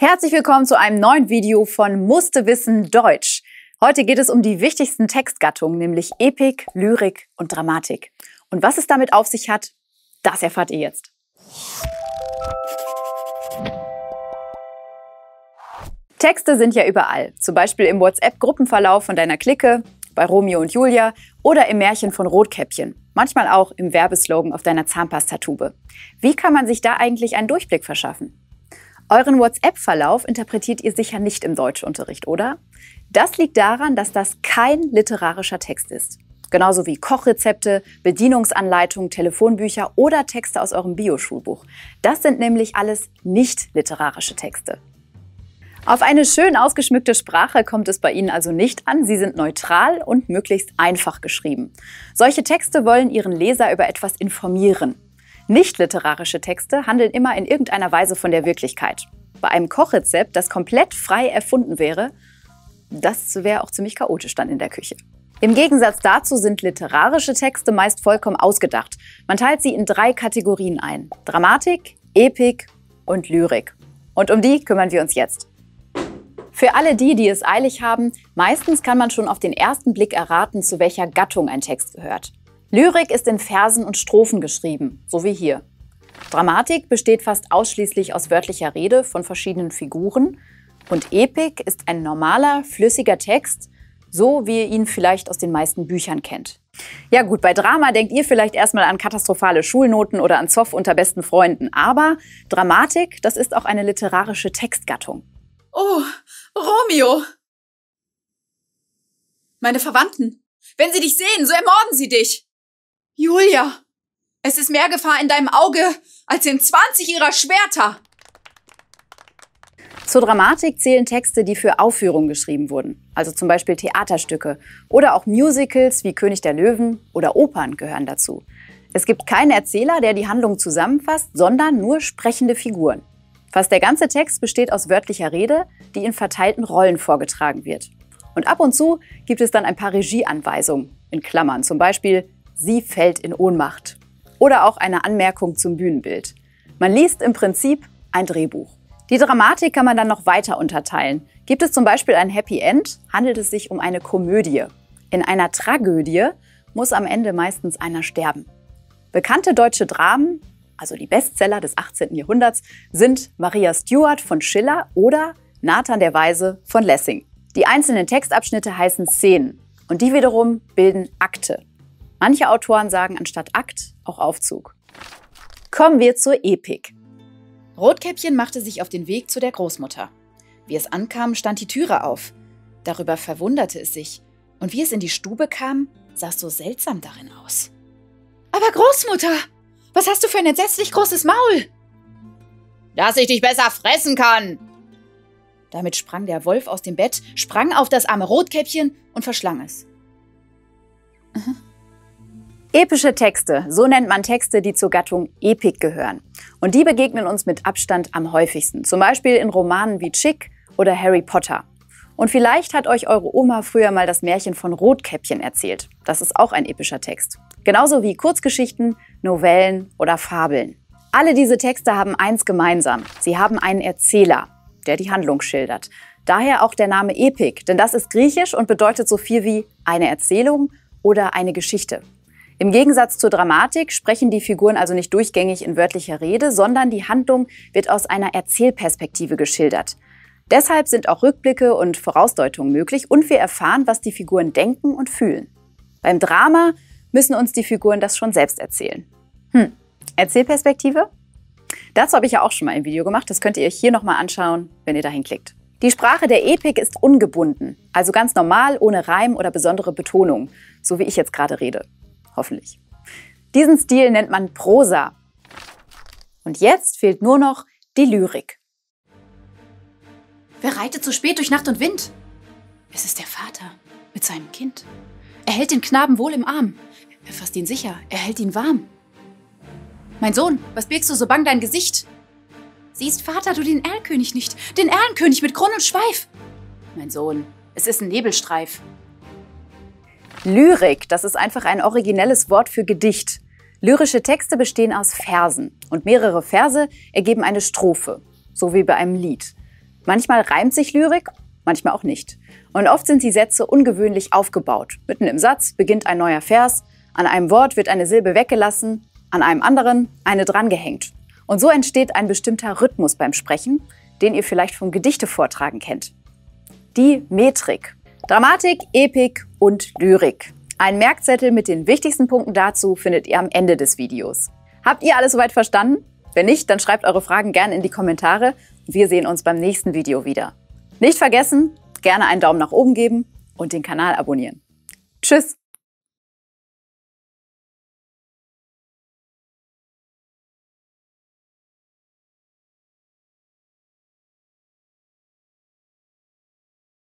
Herzlich willkommen zu einem neuen Video von Musste Wissen Deutsch. Heute geht es um die wichtigsten Textgattungen, nämlich Epik, Lyrik und Dramatik. Und was es damit auf sich hat, das erfahrt ihr jetzt. Texte sind ja überall, zum Beispiel im WhatsApp-Gruppenverlauf von deiner Clique, bei Romeo und Julia oder im Märchen von Rotkäppchen, manchmal auch im Werbeslogan auf deiner Zahnpastatube. Wie kann man sich da eigentlich einen Durchblick verschaffen? Euren WhatsApp-Verlauf interpretiert ihr sicher nicht im Deutschunterricht, oder? Das liegt daran, dass das kein literarischer Text ist. Genauso wie Kochrezepte, Bedienungsanleitungen, Telefonbücher oder Texte aus eurem Bio-Schulbuch. Das sind nämlich alles nicht literarische Texte. Auf eine schön ausgeschmückte Sprache kommt es bei Ihnen also nicht an. Sie sind neutral und möglichst einfach geschrieben. Solche Texte wollen Ihren Leser über etwas informieren. Nicht-literarische Texte handeln immer in irgendeiner Weise von der Wirklichkeit. Bei einem Kochrezept, das komplett frei erfunden wäre, das wäre auch ziemlich chaotisch dann in der Küche. Im Gegensatz dazu sind literarische Texte meist vollkommen ausgedacht. Man teilt sie in drei Kategorien ein: Dramatik, Epik und Lyrik. Und um die kümmern wir uns jetzt. Für alle die, die es eilig haben, meistens kann man schon auf den ersten Blick erraten, zu welcher Gattung ein Text gehört. Lyrik ist in Versen und Strophen geschrieben, so wie hier. Dramatik besteht fast ausschließlich aus wörtlicher Rede von verschiedenen Figuren. Und Epik ist ein normaler, flüssiger Text, so wie ihr ihn vielleicht aus den meisten Büchern kennt. Ja gut, bei Drama denkt ihr vielleicht erstmal an katastrophale Schulnoten oder an Zoff unter besten Freunden. Aber Dramatik, das ist auch eine literarische Textgattung. Oh, Romeo! Meine Verwandten, wenn sie dich sehen, so ermorden sie dich! Julia, es ist mehr Gefahr in deinem Auge als in 20 ihrer Schwerter. Zur Dramatik zählen Texte, die für Aufführungen geschrieben wurden. Also zum Beispiel Theaterstücke oder auch Musicals wie König der Löwen oder Opern gehören dazu. Es gibt keinen Erzähler, der die Handlung zusammenfasst, sondern nur sprechende Figuren. Fast der ganze Text besteht aus wörtlicher Rede, die in verteilten Rollen vorgetragen wird. Und ab und zu gibt es dann ein paar Regieanweisungen, in Klammern, zum Beispiel: Sie fällt in Ohnmacht. Oder auch eine Anmerkung zum Bühnenbild. Man liest im Prinzip ein Drehbuch. Die Dramatik kann man dann noch weiter unterteilen. Gibt es zum Beispiel ein Happy End, handelt es sich um eine Komödie. In einer Tragödie muss am Ende meistens einer sterben. Bekannte deutsche Dramen, also die Bestseller des 18. Jahrhunderts, sind Maria Stuart von Schiller oder Nathan der Weise von Lessing. Die einzelnen Textabschnitte heißen Szenen und die wiederum bilden Akte. Manche Autoren sagen anstatt Akt auch Aufzug. Kommen wir zur Epik. Rotkäppchen machte sich auf den Weg zu der Großmutter. Wie es ankam, stand die Türe auf. Darüber verwunderte es sich. Und wie es in die Stube kam, sah es so seltsam darin aus. Aber Großmutter, was hast du für ein entsetzlich großes Maul? Dass ich dich besser fressen kann! Damit sprang der Wolf aus dem Bett, sprang auf das arme Rotkäppchen und verschlang es. Epische Texte, so nennt man Texte, die zur Gattung Epik gehören. Und die begegnen uns mit Abstand am häufigsten, zum Beispiel in Romanen wie Chick oder Harry Potter. Und vielleicht hat euch eure Oma früher mal das Märchen von Rotkäppchen erzählt. Das ist auch ein epischer Text. Genauso wie Kurzgeschichten, Novellen oder Fabeln. Alle diese Texte haben eins gemeinsam. Sie haben einen Erzähler, der die Handlung schildert. Daher auch der Name Epik, denn das ist griechisch und bedeutet so viel wie eine Erzählung oder eine Geschichte. Im Gegensatz zur Dramatik sprechen die Figuren also nicht durchgängig in wörtlicher Rede, sondern die Handlung wird aus einer Erzählperspektive geschildert. Deshalb sind auch Rückblicke und Vorausdeutungen möglich und wir erfahren, was die Figuren denken und fühlen. Beim Drama müssen uns die Figuren das schon selbst erzählen. Erzählperspektive? Dazu habe ich ja auch schon mal ein Video gemacht, das könnt ihr euch hier nochmal anschauen, wenn ihr dahin klickt. Die Sprache der Epik ist ungebunden, also ganz normal, ohne Reim oder besondere Betonung, so wie ich jetzt gerade rede. Hoffentlich. Diesen Stil nennt man Prosa. Und jetzt fehlt nur noch die Lyrik. Wer reitet so spät durch Nacht und Wind? Es ist der Vater mit seinem Kind. Er hält den Knaben wohl im Arm. Er fasst ihn sicher, er hält ihn warm. Mein Sohn, was birgst du so bang dein Gesicht? Siehst, Vater, du den Erlkönig nicht, den Erlkönig mit Kron und Schweif. Mein Sohn, es ist ein Nebelstreif. Lyrik, das ist einfach ein originelles Wort für Gedicht. Lyrische Texte bestehen aus Versen und mehrere Verse ergeben eine Strophe, so wie bei einem Lied. Manchmal reimt sich Lyrik, manchmal auch nicht. Und oft sind die Sätze ungewöhnlich aufgebaut. Mitten im Satz beginnt ein neuer Vers, an einem Wort wird eine Silbe weggelassen, an einem anderen eine drangehängt. Und so entsteht ein bestimmter Rhythmus beim Sprechen, den ihr vielleicht vom Gedichtevortragen kennt. Die Metrik. Dramatik, Epik und Lyrik. Ein Merkzettel mit den wichtigsten Punkten dazu findet ihr am Ende des Videos. Habt ihr alles soweit verstanden? Wenn nicht, dann schreibt eure Fragen gerne in die Kommentare und wir sehen uns beim nächsten Video wieder. Nicht vergessen, gerne einen Daumen nach oben geben und den Kanal abonnieren. Tschüss!